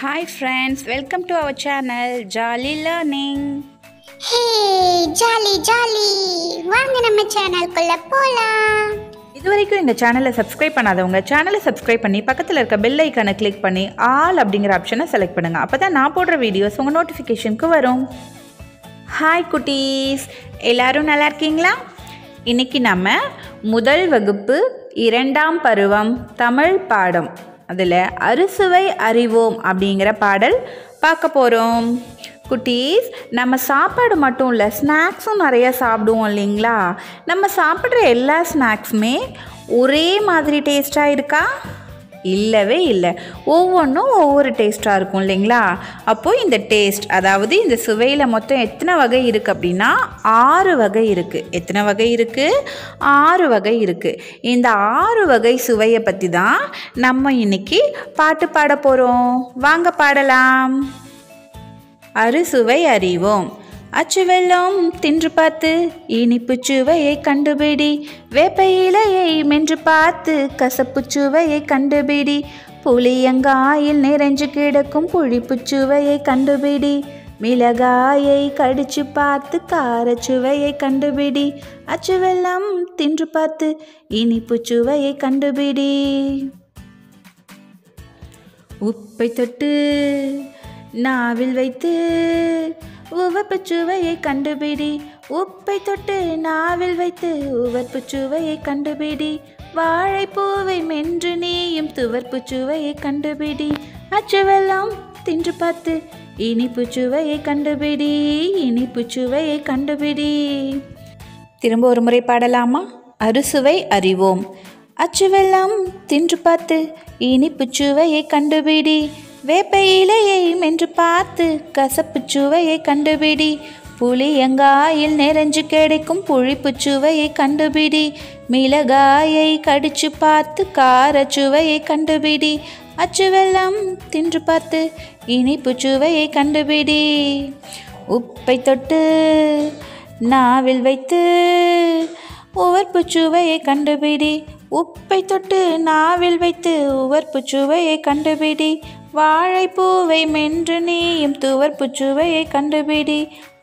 Hi friends, welcome to our channel Jolly Learning. Hey Jolly Jolly, வாங்க நம்ம சேனலுக்குள்ள போலாம். இதுவரைக்கும் இந்த சேனலை சப்ஸ்கிரைப் பண்ணாதவங்க சேனலை சப்ஸ்கிரைப் பண்ணி பக்கத்துல இருக்க பெல் ஐகானை கிளிக் பண்ணி ஆல் அப்படிங்கற ஆப்ஷனை செலக்ட் பண்ணுங்க. அப்பதான் நான் போடுற வீடியோஸ் உங்க நோட்டிஃபிகேஷனுக்கு வரும். ஹாய் குட்டீஸ், எல்லாரும் நல்லா இருக்கீங்களா? இன்னைக்கு நம்ம முதல் வகுப்பு இரண்டாம் பருவம் தமிழ் பாடம் அதில் அறுசுவை அறிவோம் அப்படிங்கிற பாடல் பார்க்க போகிறோம். குட்டீஸ், நம்ம சாப்பாடு மட்டும் இல்லை, ஸ்நாக்ஸும் நிறையா சாப்பிடுவோம் இல்லைங்களா? நம்ம சாப்பிட்ற எல்லா ஸ்நாக்ஸுமே ஒரே மாதிரி டேஸ்ட்டாக இருக்கா? இல்லவே இல்லை. ஒவ்வொன்றும் ஒவ்வொரு டேஸ்ட்டாக இருக்கும் இல்லைங்களா? அப்போது இந்த டேஸ்ட், அதாவது இந்த சுவையில் மொத்தம் எத்தனை வகை இருக்குது அப்படின்னா 6 வகை இருக்குது. எத்தனை வகை இருக்குது? 6 வகை இருக்குது. இந்த 6 வகை சுவையை பற்றி தான் நம்ம இன்னைக்கு பாட்டு பாட போகிறோம். வாங்க பாடலாம். அறுசுவை அறிவோம். அச்சுவெல்லாம் தின்று பார்த்து இனிப்பு சுவையை கண்டுபிடி, வேப்ப இலையை மென்று பார்த்து கசப்பு சுவையை கண்டுபிடி, புளியங்காயில் நிறைஞ்சு கிடக்கும் புளிப்பு சுவையை கண்டுபிடி, மிளகாயை கடிச்சு பார்த்து காரச்சுவையை கண்டுபிடி, அச்சுவெல்லாம் தின்று பார்த்து இனிப்பு சுவையை கண்டுபிடி. உப்பை தொட்டு நாவில் வைத்து உவப்பு சுவையை கண்டுபிடி, உப்பை தொட்டு நாவில் வைத்து உவப்பு சுவையை கண்டுபிடி, வாழைப்பூவை மென்று நீயும் துவர்ப்பு சுவையை கண்டுபிடி, அச்சுவெல்லாம் தின்று பார்த்து இனிப்பு சுவையை கண்டுபிடி, இனிப்பு சுவையை கண்டுபிடி. திரும்ப ஒரு முறை பாடலாமா? அறுசுவை அறிவோம். அச்சுவெல்லாம் தின்று பார்த்து இனிப்பு சுவையை கண்டுபிடி, வேப்ப இலையை மென்று பார்த்து கசப்பு சுவையை கண்டுபிடி, புளியங்காயில் நிறைஞ்சு கிடைக்கும் புளிப்பு சுவையை கண்டுபிடி, மிளகாயை கடிச்சு பார்த்து கார சுவையை கண்டுபிடி, அச்சுவெல்லாம் தின்று பார்த்து இனிப்பு சுவையை கண்டுபிடி. உப்பை தொட்டு நாவில் வைத்து உவர்ப்பு சுவையை கண்டுபிடி, உப்பை தொட்டு நாவில் வைத்து உவர்ப்பு சுவையை கண்டுபிடி, வாழைப்பூவை மென்று நீயும் துவர்ப்பு சுவையை கண்டுபிடி,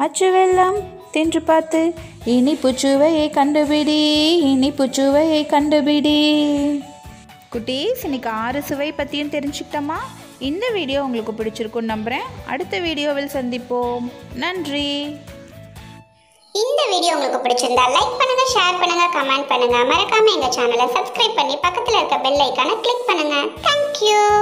அச்சுவெல்லாம் தின்று பார்த்து இனிப்பு சுவையை கண்டுபிடி, இனிப்பு சுவையை கண்டுபிடி. குட்டீஸ், இன்னைக்கு 6 சுவை பற்றியும் தெரிஞ்சுக்கிட்டோமா? இந்த வீடியோ உங்களுக்கு பிடிச்சிருக்குன்னு நம்புகிறேன். அடுத்த வீடியோவில் சந்திப்போம். நன்றி. இந்த வீடியோ உங்களுக்கு பிடிச்சிருந்தா லைக் பண்ணுங்க, ஷேர் பண்ணுங்க, கமெண்ட் பண்ணுங்க. மறக்காம எங்க சேனலை சப்ஸ்கிரைப் பண்ணி பக்கத்துல இருக்க பெல் ஐகானை கிளிக் பண்ணுங்க. Thank you.